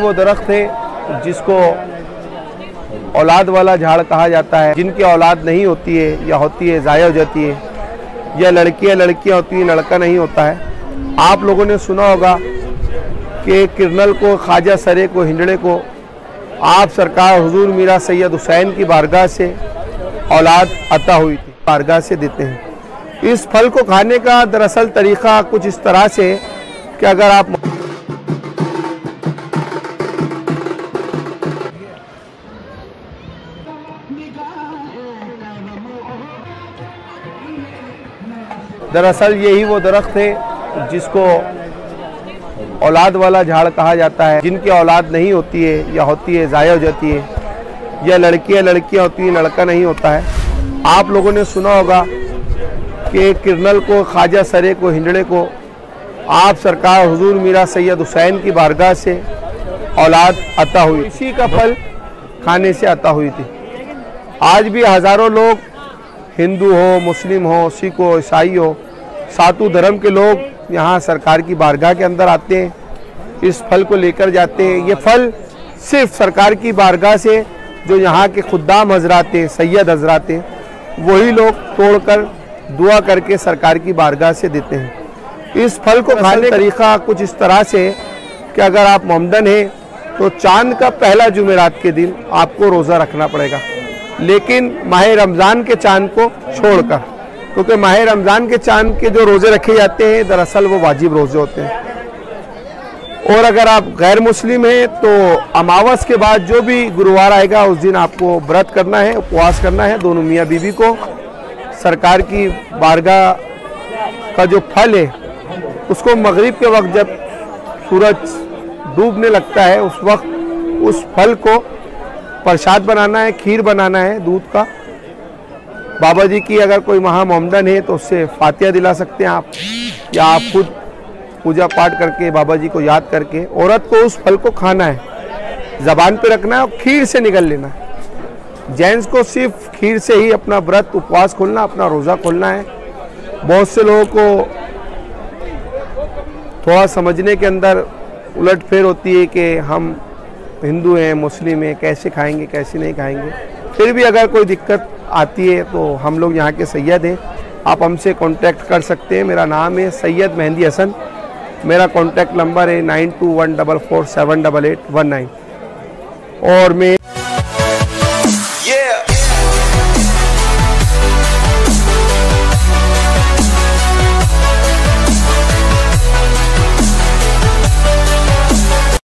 वो दरख्त है जिसको औलाद वाला झाड़ कहा जाता है। जिनकी औलाद नहीं होती है या होती है ज़ाया हो जाती है, या लड़कियाँ होती हैं, लड़का नहीं होता है। आप लोगों ने सुना होगा कि किरनल को, ख्वाजा सरे को, हिंडड़े को आप सरकार हुजूर मीरा सैयद हुसैन की बारगाह से औलाद अता हुई थी, बारगाह से देते हैं। इस फल को खाने का दरअसल तरीक़ा कुछ इस तरह से कि अगर आप दरअसल यही वो दरख्त है जिसको औलाद वाला झाड़ कहा जाता है। जिनकी औलाद नहीं होती है या होती है ज़ाया हो जाती है, या लड़कियाँ होती हैं, लड़का नहीं होता है। आप लोगों ने सुना होगा कि किरनल को, ख्वाजा सरे को, हिंडड़े को आप सरकार हुजूर मीरा सैयद हुसैन की बारगाह से औलाद अता हुई, इसी का फल खाने से अता हुई थी। आज भी हज़ारों लोग, हिंदू हो, मुस्लिम हो, सिख हो, ईसाई हो, सातों धर्म के लोग यहाँ सरकार की बारगाह के अंदर आते हैं, इस फल को लेकर जाते हैं। ये फल सिर्फ सरकार की बारगाह से जो यहाँ के खुद्दाम हजरात हैं, सैयद हजरात हैं, वही लोग तोड़कर दुआ करके सरकार की बारगाह से देते हैं। इस फल को खाने का तरीक़ा कुछ इस तरह से कि अगर आप मोहम्मदन हैं तो चांद का पहला जुमेरात के दिन आपको रोज़ा रखना पड़ेगा, लेकिन माह रमज़ान के चांद को छोड़कर, क्योंकि माह रमज़ान के चांद के जो रोज़े रखे जाते हैं दरअसल वो वाजिब रोज़े होते हैं। और अगर आप गैर मुस्लिम हैं तो अमावस के बाद जो भी गुरुवार आएगा उस दिन आपको व्रत करना है, उपवास करना है। दोनों मियाँ बीवी को सरकार की बारगाह का जो फल है उसको मगरिब के वक्त जब सूरज डूबने लगता है उस वक्त उस फल को प्रसाद बनाना है, खीर बनाना है दूध का। बाबा जी की अगर कोई महा मोहम्मदन है तो उससे फातिहा दिला सकते हैं आप, या आप खुद पूजा पाठ करके बाबा जी को याद करके औरत को उस फल को खाना है, ज़बान पे रखना है और खीर से निकल लेना है। जेंट्स को सिर्फ खीर से ही अपना व्रत, उपवास खोलना, अपना रोज़ा खोलना है। बहुत से लोगों को थोड़ा समझने के अंदर उलट फेर होती है कि हम हिंदू हैं, मुस्लिम हैं, कैसे खाएंगे कैसे नहीं खाएंगे। फिर भी अगर कोई दिक्कत आती है तो हम लोग यहाँ के सैयद हैं, आप हमसे कांटेक्ट कर सकते हैं। मेरा नाम है सैयद मेहंदी हसन, मेरा कांटेक्ट नंबर है 9214478819। और मैं